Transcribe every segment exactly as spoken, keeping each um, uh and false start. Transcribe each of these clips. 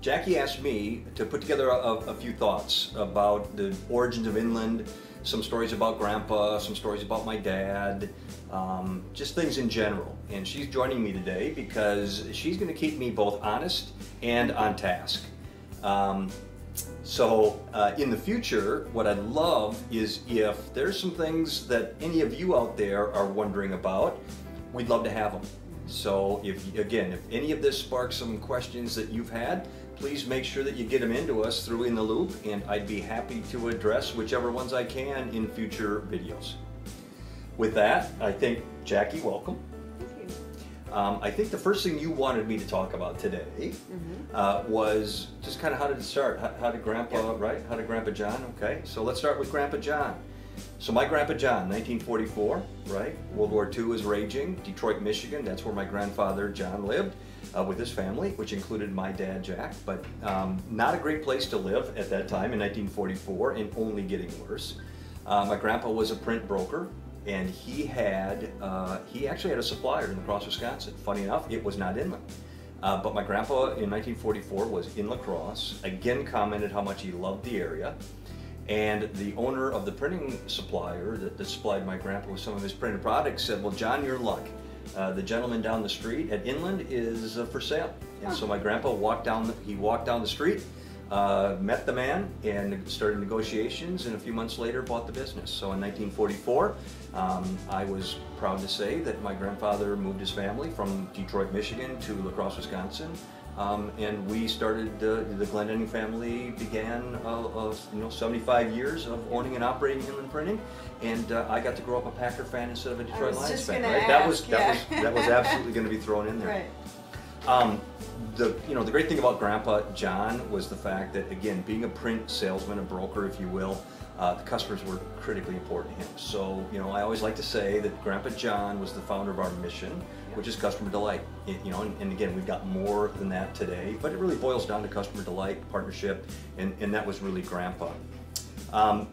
Jackie asked me to put together a, a few thoughts about the origins of Inland, some stories about Grandpa, some stories about my dad, um, just things in general. And she's joining me today because she's going to keep me both honest and on task. Um, so uh, in the future, what I'd love is if there's some things that any of you out there are wondering about, we'd love to have them. So if, again, if any of this sparks some questions that you've had, please make sure that you get them into us through In the Loop, and I'd be happy to address whichever ones I can in future videos. With that, I think, Jackie, welcome. Thank you. Um, I think the first thing you wanted me to talk about today mm-hmm. uh, was just kind of how did it start? How, how did Grandpa, yeah. right? How did Grandpa John? Okay, so let's start with Grandpa John. So my Grandpa John, nineteen forty-four, right? World War Two is raging, Detroit, Michigan. That's where my grandfather John lived uh, with his family, which included my dad, Jack. But um, not a great place to live at that time in nineteen forty-four, and only getting worse. Uh, my grandpa was a print broker, and he had, uh, he actually had a supplier in La Crosse, Wisconsin. Funny enough, it was not Inland. Uh, but my grandpa in nineteen forty-four was in La Crosse, again commented how much he loved the area. And the owner of the printing supplier that, that supplied my grandpa with some of his printed products said, well, John, you're in luck. Uh, the gentleman down the street at Inland is uh, for sale. And so my grandpa walked down, the, he walked down the street, uh, met the man, and started negotiations, and a few months later bought the business. So in nineteen forty-four, um, I was proud to say that my grandfather moved his family from Detroit, Michigan to La Crosse, Wisconsin. Um, and we started, uh, the Glendenning family began, uh, uh, you know, seventy-five years of owning and operating Inland Printing, and uh, I got to grow up a Packer fan instead of a Detroit Lions fan. Right? Ask, that was that yeah. was that was absolutely going to be thrown in there. Right. Um, the you know the great thing about Grandpa John was the fact that, again, being a print salesman, a broker, if you will, uh, the customers were critically important to him. So you know I always like to say that Grandpa John was the founder of our mission, which is customer delight. It, you know, and, and again, we've got more than that today, but it really boils down to customer delight, partnership, and, and that was really Grandpa. Um,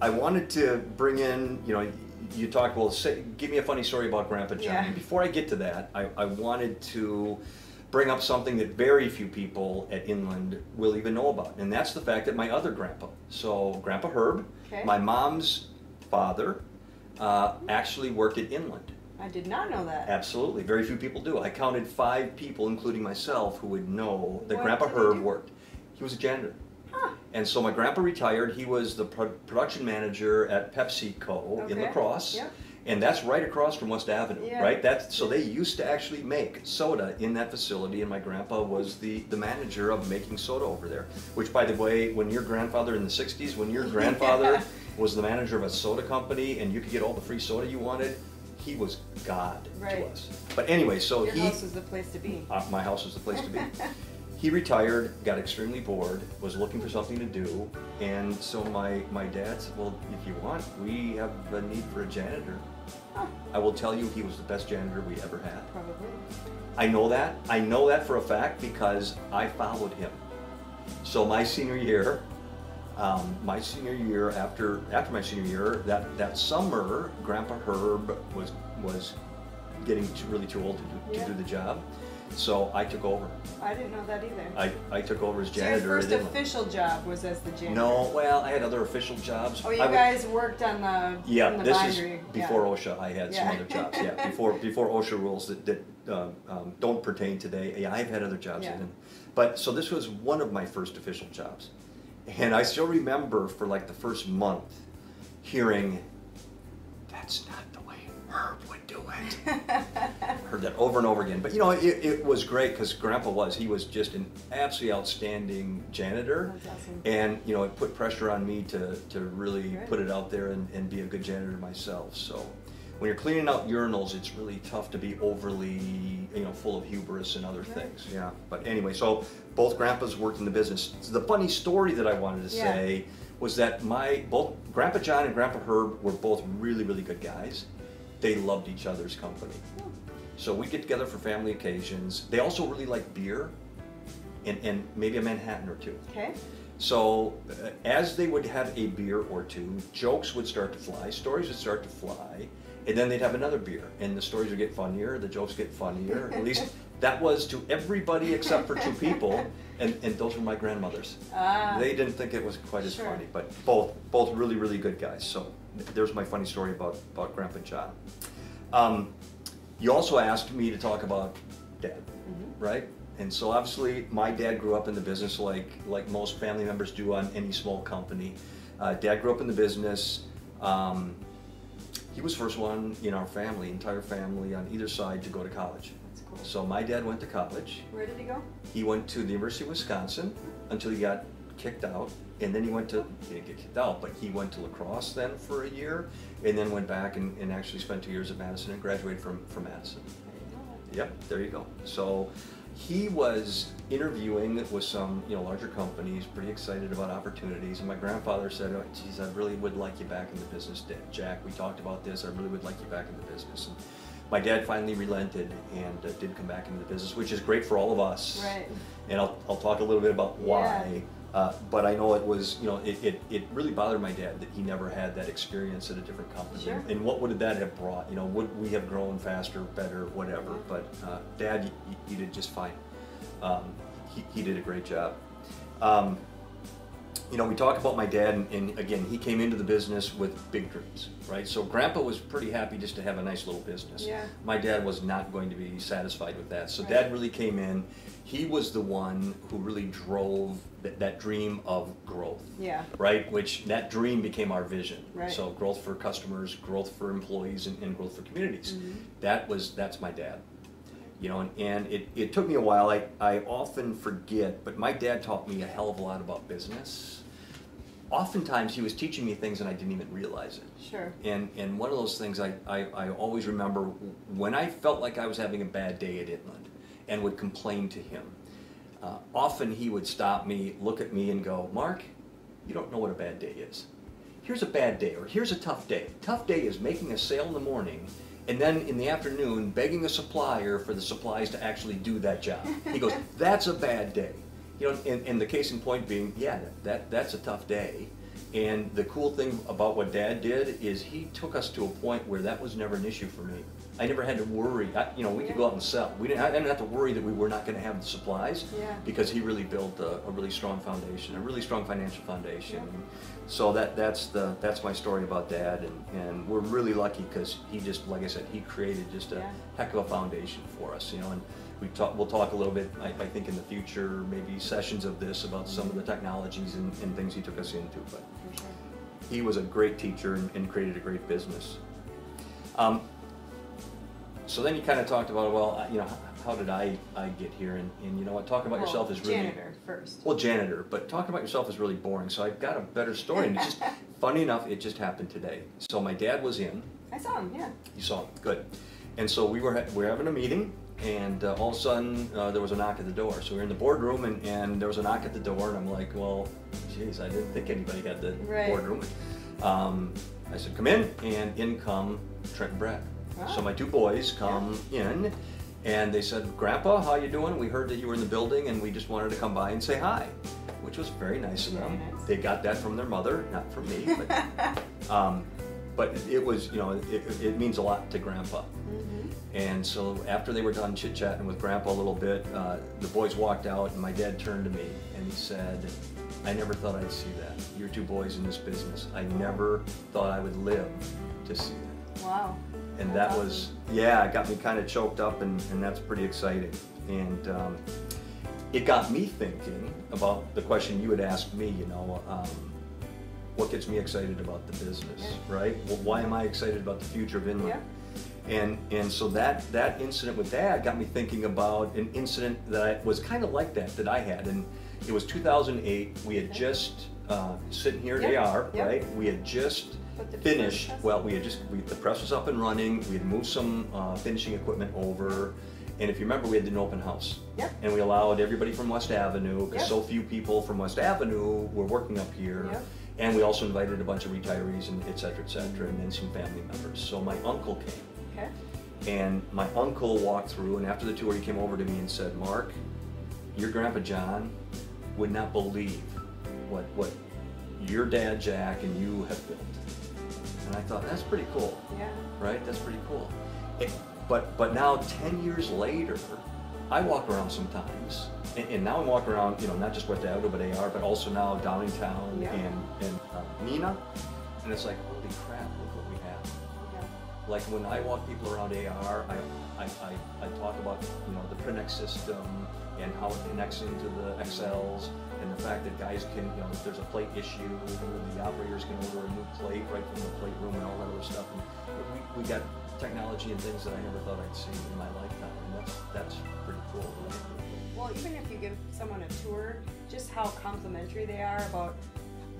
I wanted to bring in, you know, you talked, well, say, give me a funny story about Grandpa John. Yeah. And before I get to that, I, I wanted to bring up something that very few people at Inland will even know about, and that's the fact that my other grandpa, so Grandpa Herb, okay. my mom's father, uh, actually worked at Inland. I did not know that. Absolutely. Very few people do. I counted five people, including myself, who would know that what Grandpa Herb worked. He was a janitor. Huh. And so my grandpa retired. He was the pro production manager at PepsiCo okay. in La Crosse. Yep. And that's right across from West Avenue, yeah. right? That's, so they used to actually make soda in that facility, and my grandpa was the, the manager of making soda over there. Which, by the way, when your grandfather in the sixties, when your grandfather was the manager of a soda company and you could get all the free soda you wanted, he was God right. to us. But anyway, so Your he- Your house was the place to be. Uh, my house was the place to be. He retired, got extremely bored, was looking for something to do, and so my, my dad said, well, if you want, we have a need for a janitor. Huh. I will tell you, he was the best janitor we ever had. Probably. I know that. I know that for a fact because I followed him. So my senior year, Um, my senior year, after after my senior year, that, that summer, Grandpa Herb was was getting too, really too old to do, yeah. to do the job, so I took over. I didn't know that either. I, I took over as janitor. So your first official job was as the janitor? No, well, I had other official jobs. Oh, you I guys would, worked on the yeah. On the this boundary. Is before yeah. OSHA. I had yeah. some other jobs. Yeah, before before OSHA rules that that um, um, don't pertain today. Yeah, I've had other jobs. Yeah. In, but so this was one of my first official jobs. And I still remember for like the first month hearing, that's not the way Herb would do it. Heard that over and over again. But you know, it, it was great because Grandpa was, he was just an absolutely outstanding janitor. That's awesome. And you know, it put pressure on me to, to really good. Put it out there and, and be a good janitor myself. So when you're cleaning out urinals, it's really tough to be overly, you know, full of hubris and other right. things. Yeah. But anyway, so both grandpas worked in the business. The funny story that I wanted to yeah. say was that my both Grandpa John and Grandpa Herb were both really, really good guys. They loved each other's company. Yeah. So we get together for family occasions. They also really liked beer and, and maybe a Manhattan or two. Okay. So uh, as they would have a beer or two, jokes would start to fly, stories would start to fly. And then they'd have another beer, and the stories would get funnier, the jokes get funnier. At least That was to everybody except for two people, and, and those were my grandmothers. Ah. They didn't think it was quite as sure. funny, but both both really, really good guys. So there's my funny story about, about Grandpa John. Um, you also asked me to talk about Dad, mm-hmm. right? And so obviously my dad grew up in the business like, like most family members do on any small company. Uh, dad grew up in the business. Um, he was the first one in our family, entire family on either side, to go to college. That's cool. So my dad went to college. Where did he go? He went to the University of Wisconsin until he got kicked out. And then he went to, he didn't get kicked out, but he went to La Crosse then for a year, and then went back and, and actually spent two years at Madison and graduated from, from Madison. Yep, there you go. So he was interviewing with some, you know, larger companies, pretty excited about opportunities. And my grandfather said, "Oh, geez, I really would like you back in the business, Dad. Jack, we talked about this. I really would like you back in the business." And my dad finally relented and uh, did come back into the business, which is great for all of us. Right. And I'll, I'll talk a little bit about why. Yeah. Uh, but I know it was, you know, it, it, it really bothered my dad that he never had that experience at a different company. Sure. And, and what would that have brought? You know, would we have grown faster, better, whatever? But uh, Dad, you, you did just fine. Um, he, he did a great job. Um, you know, we talk about my dad, and, and again, he came into the business with big dreams, right? So Grandpa was pretty happy just to have a nice little business. Yeah. My dad was not going to be satisfied with that. So right. Dad really came in. He was the one who really drove th that dream of growth, yeah. right? Which that dream became our vision. Right. So growth for customers, growth for employees, and, and growth for communities. Mm-hmm. That was, that's my dad. You know, and, and it, it took me a while. I, I often forget, but my dad taught me a hell of a lot about business. Oftentimes he was teaching me things and I didn't even realize it. Sure. And, and one of those things I, I, I always remember, when I felt like I was having a bad day at Inland and would complain to him, Uh, often he would stop me, look at me, and go, "Mark, you don't know what a bad day is. Here's a bad day, or here's a tough day. Tough day is making a sale in the morning, and then in the afternoon, begging a supplier for the supplies to actually do that job." He goes, "That's a bad day." You know, and, and the case in point being, yeah, that that's a tough day. And the cool thing about what Dad did is he took us to a point where that was never an issue for me. I never had to worry. I, you know, we yeah. could go out and sell. We didn't, I didn't have to worry that we were not going to have the supplies yeah. because he really built a, a really strong foundation, a really strong financial foundation. Yeah. So that that's the that's my story about Dad, and, and we're really lucky because he just, like I said, he created just a yeah. heck of a foundation for us. You know, and we talk, we'll talk a little bit, I, I think, in the future, maybe sessions of this about some of the technologies and, and things he took us into, but. Sure. He was a great teacher and, and created a great business. Um, so then you kind of talked about, well, you know, how did I, I get here? And, and you know what, talking about well, yourself is really... janitor first. Well, janitor, but talking about yourself is really boring. So I've got a better story. And it's just, funny enough, it just happened today. So my dad was in. I saw him, yeah. You saw him, good. And so we were, we were having a meeting, and uh, all of a sudden uh, there was a knock at the door. So we were in the boardroom, and, and there was a knock at the door, and I'm like, well, geez, I didn't think anybody had the right. boardroom. Um, I said, "Come in," and in come Trent and Brad. Wow. So my two boys come yeah. in, and they said, "Grandpa, how you doing? We heard that you were in the building, and we just wanted to come by and say hi," which was very nice of them. Nice. They got that from their mother, not from me. But, um, but it was, you know, it, it means a lot to Grandpa. Mm-hmm. And so after they were done chit-chatting with Grandpa a little bit, uh, the boys walked out, and my dad turned to me, and he said, "I never thought I'd see that. Your two boys in this business. I never thought I would live to see that." Wow. And that was, yeah, it got me kind of choked up, and, and that's pretty exciting. And um, it got me thinking about the question you had asked me, you know, um, what gets me excited about the business, right? Well, why am I excited about the future of Inland? Yeah. And and so that, that incident with Dad got me thinking about an incident that I, was kind of like that, that I had. And it was two thousand eight. We had just, uh, sitting here, yep. they are, yep. right? We had just finished, well, we had just, we, the press was up and running. We had moved some uh, finishing equipment over. And if you remember, we had an open house. Yep. And we allowed everybody from West Avenue, because yep. so few people from West Avenue were working up here. Yep. And we also invited a bunch of retirees, and et cetera, et cetera, and then some family members. So my uncle came. Okay. And my uncle walked through, and after the tour, he came over to me and said, "Mark, your Grandpa John would not believe what what your dad Jack and you have built." And I thought, that's pretty cool. Yeah. Right? That's pretty cool. It, but but now ten years later, I walk around sometimes, and, and now I walk around, you know, not just West Avenue, but A R, but also now Downingtown yeah. and, and uh, Mina, and it's like, holy crap, look what we have. Yeah. Like when I walk people around A R, I, I, I, I talk about, you know, the Prynex system and how it connects into the X Ls, and the fact that guys can, you know, if there's a plate issue, the operators can order a new plate right from the plate room and all that other stuff. And we, we got technology and things that I never thought I'd see in my lifetime, and that's, that's pretty cool. Right? Well, even if you give someone a tour, just how complimentary they are about,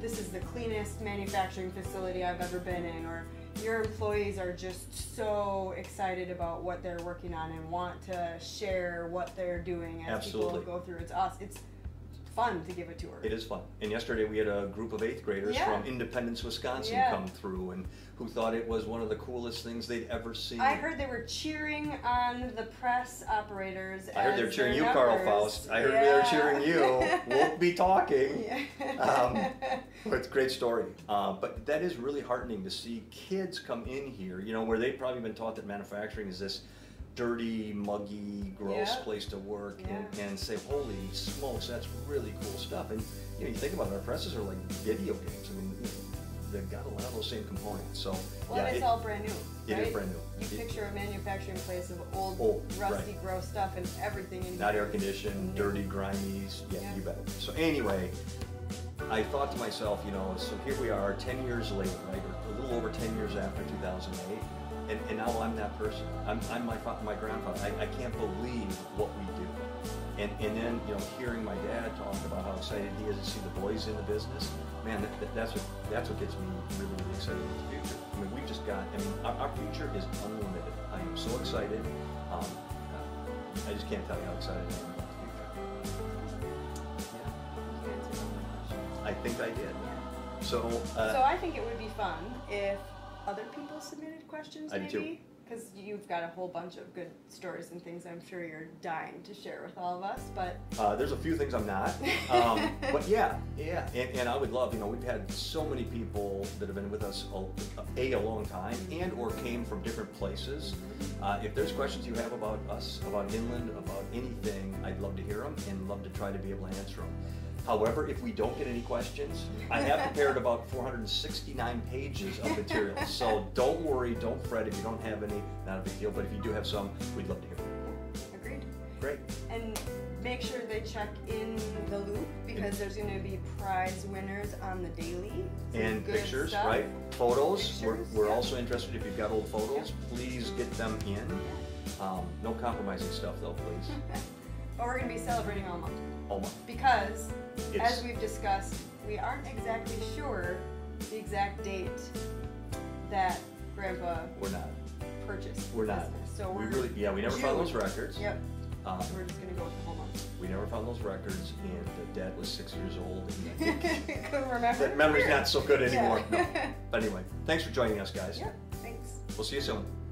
this is the cleanest manufacturing facility I've ever been in, or your employees are just so excited about what they're working on and want to share what they're doing as Absolutely. People go through. It's awesome. It's fun to give a tour. It is fun. And yesterday we had a group of eighth graders yeah. from Independence, Wisconsin yeah. come through, and who thought it was one of the coolest things they'd ever seen. I heard they were cheering on the press operators. I heard they were cheering you, numbers. Carl Foust. I heard yeah. they were cheering you. Won't be talking. Yeah. Um, but it's a great story. Uh, but that is really heartening to see kids come in here, you know, where they've probably been taught that manufacturing is this dirty, muggy, gross yeah. place to work, yeah. and, and say, holy smokes, that's really cool stuff. And you know, you think about it, our presses are like video games. I mean, they've got a lot of those same components. So well, yeah, it's it, all brand new. It right? is brand new. You it, picture a manufacturing place of old, old rusty, right. gross stuff, and everything in not air conditioned, dirty, grimies. Yeah, yeah, you bet. So anyway, I thought to myself, you know, so here we are, ten years later, right? Or a little over ten years after two thousand eight. And, and now I'm that person. I'm, I'm my my grandfather. I, I can't believe what we do. And and then you know, hearing my dad talk about how excited he is to see the boys in the business, man, that, that, that's what that's what gets me really, really excited about the future. I mean, we've just got. I mean, our, our future is unlimited. I am so excited. Um, I just can't tell you how excited I am about the future. Yeah. I think I did. So. Uh, so I think it would be fun if other people submitted questions, maybe? Because you've got a whole bunch of good stories and things I'm sure you're dying to share with all of us, but... Uh, there's a few things I'm not, um, but yeah, yeah, and, and I would love, you know, we've had so many people that have been with us a, a, a long time and or came from different places. Uh, if there's questions you have about us, about Inland, about anything, I'd love to hear them and love to try to be able to answer them. However, if we don't get any questions, I have prepared about four hundred sixty-nine pages of material. So don't worry, don't fret if you don't have any, not a big deal. But if you do have some, we'd love to hear them. Agreed. Great. And make sure they check In the Loop, because there's going to be prize winners on the daily. Some and pictures, stuff. Right? Photos. Pictures, we're we're yeah. also interested if you've got old photos. Yeah. Please get them in. Um, no compromising stuff, though, please. But we're going to be celebrating all month. All month. Because, it's, as we've discussed, we aren't exactly sure the exact date that Grandpa we're not. purchased. We're not. Business. So we're we really, yeah, we never June. found those records. Yep. Um, so we're just going to go with the whole month. We never found those records, and the dad was six years old. And I think couldn't remember. That memory's not so good anymore. Yeah. No. But anyway, thanks for joining us, guys. Yep, thanks. We'll see you soon.